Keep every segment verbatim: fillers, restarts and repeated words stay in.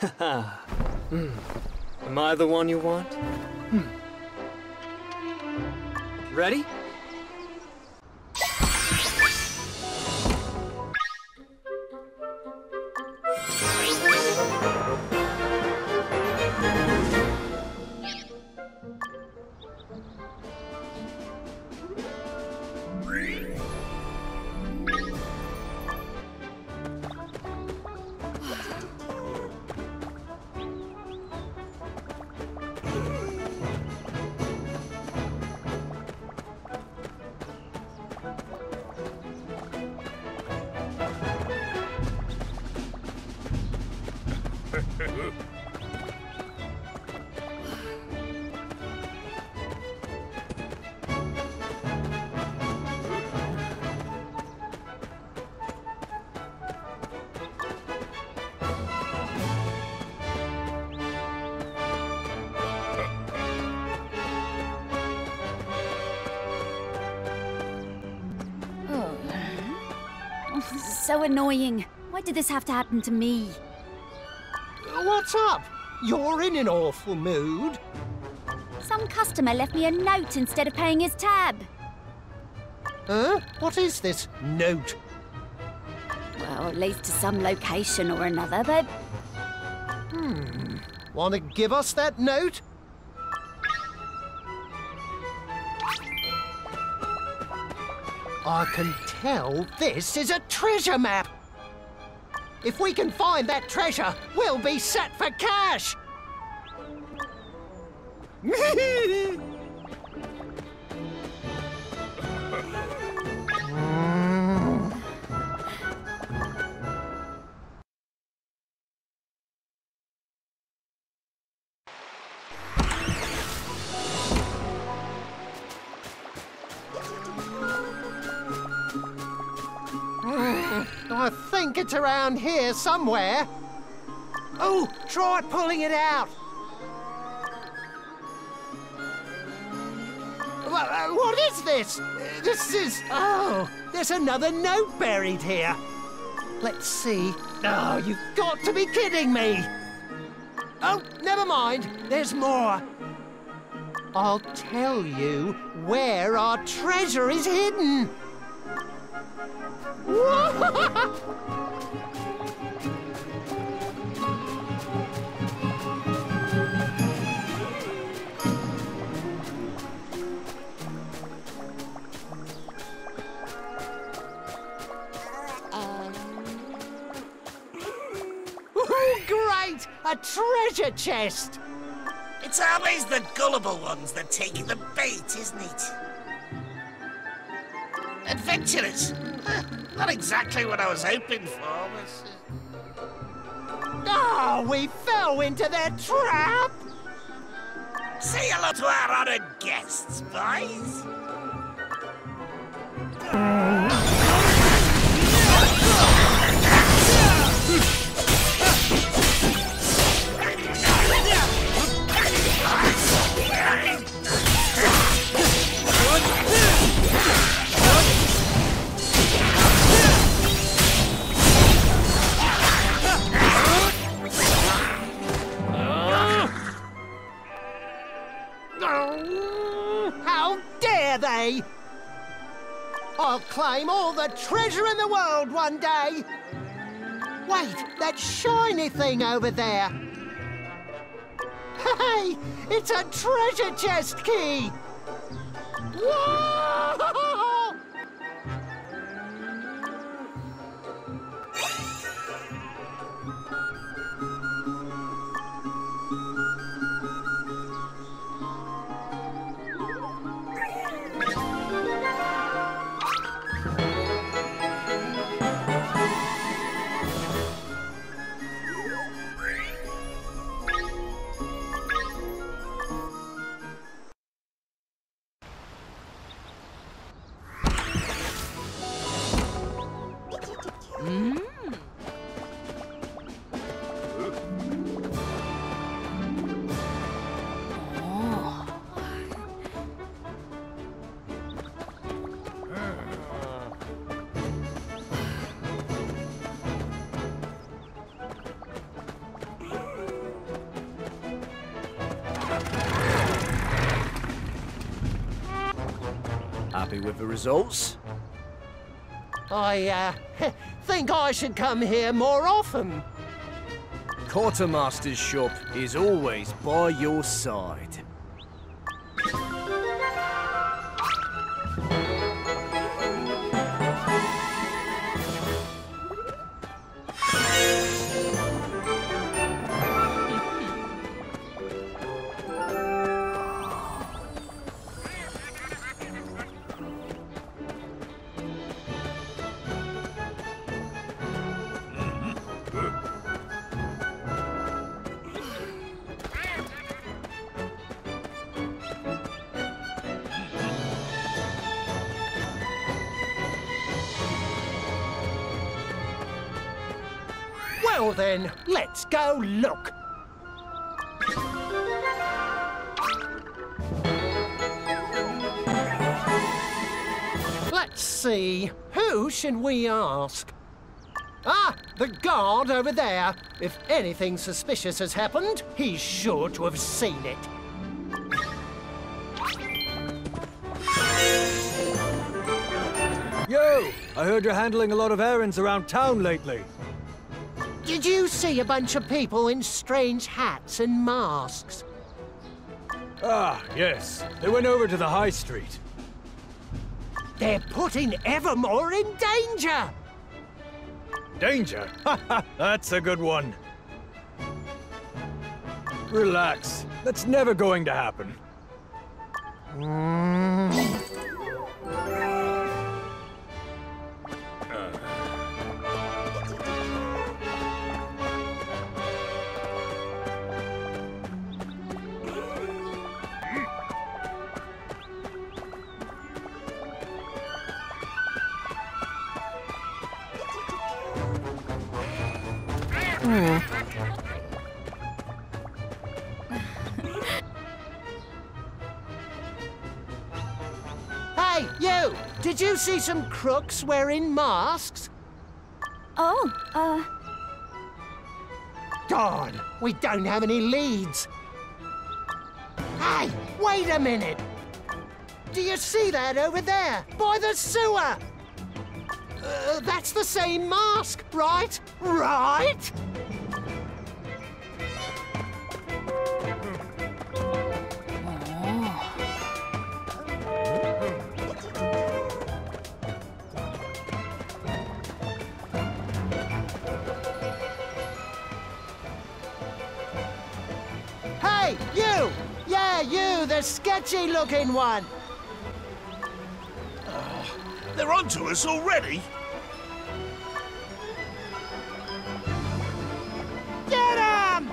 Haha. mm. Am I the one you want? Mm. Ready? So annoying. Why did this have to happen to me? What's up? You're in an awful mood. Some customer left me a note instead of paying his tab. Huh? What is this note? Well, it leads to some location or another, but... Hmm. Want to give us that note? I can tell this is a treasure map. If we can find that treasure, we'll be set for cash. It's around here somewhere. Oh, try pulling it out. What is this? This is... Oh, there's another note buried here. Let's see. Oh, you've got to be kidding me. Oh, never mind. There's more. I'll tell you where our treasure is hidden. Great! A treasure chest! It's always the gullible ones that take the bait, isn't it? Adventurous! Not exactly what I was hoping for. But... Oh, we fell into their trap! Say hello to our honored guests, boys! I'll claim all the treasure in the world one day! Wait, that shiny thing over there! Hey, it's a treasure chest key! Whoa! Happy with the results? I, uh, think I should come here more often. Quartermaster's shop is always by your side. Well then, let's go look. Let's see, who should we ask? Ah, the guard over there. If anything suspicious has happened, he's sure to have seen it. Yo, I heard you're handling a lot of errands around town lately. Did you see a bunch of people in strange hats and masks? Ah, yes. They went over to the high street. They're putting Evermore in danger! Danger? Ha ha! That's a good one. Relax. That's never going to happen. Mm. Hey, you! Did you see some crooks wearing masks? Oh, uh... darn, we don't have any leads. Hey, wait a minute! Do you see that over there, by the sewer? Uh, that's the same mask, right? Right? Hey, you! Yeah, you, the sketchy-looking one! Uh, they're onto us already? Get him!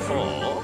Four.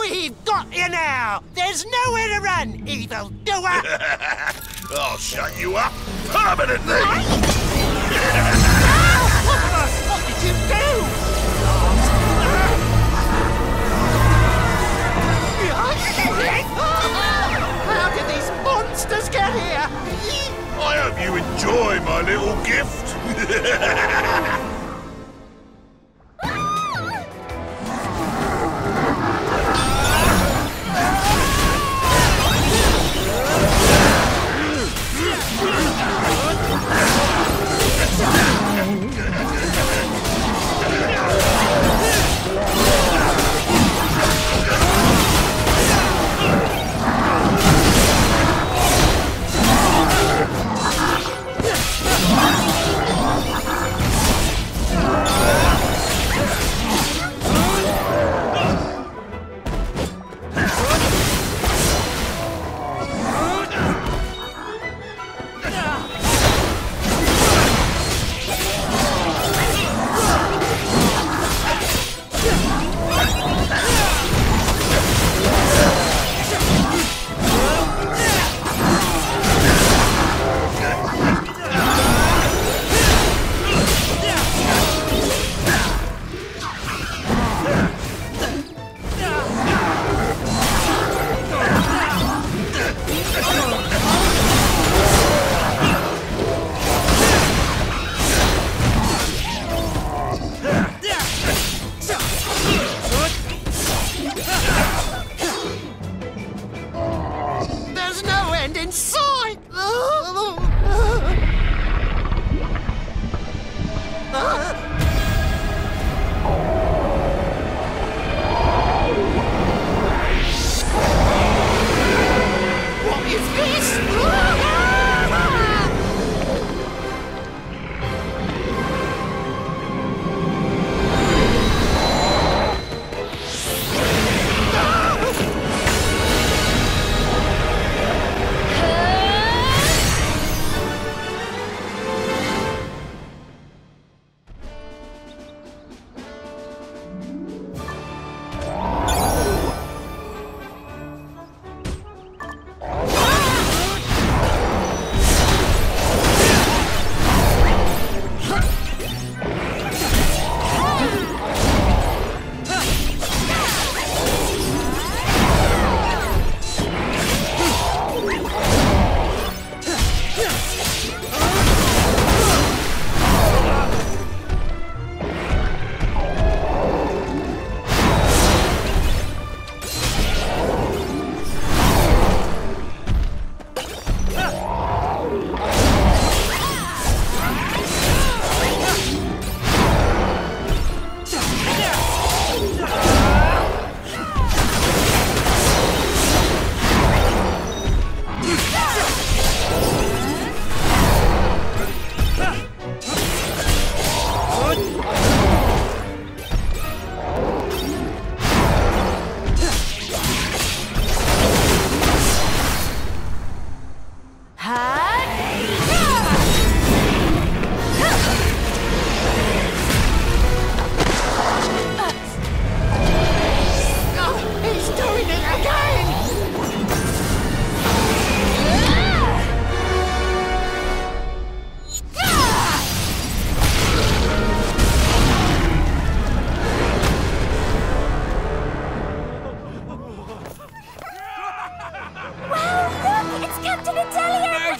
We've got you now! There's nowhere to run, evildoer! I'll shut you up permanently! Oh, what did you do? How did these monsters get here? I hope you enjoy my little gift!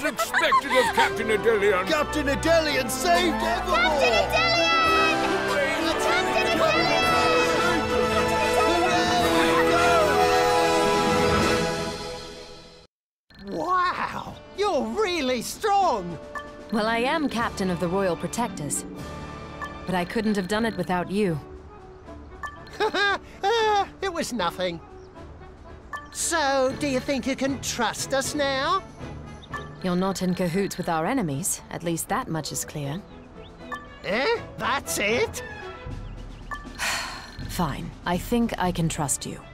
was expected of Captain Adelian. Captain Adelian saved Evermore! Captain Adelian! Hooray! Captain Adelian! Hooray! Go! Wow! You're really strong! Well, I am Captain of the Royal Protectors. But I couldn't have done it without you. uh, it was nothing. So, do you think you can trust us now? You're not in cahoots with our enemies. At least that much is clear. Eh? That's it? Fine. I think I can trust you.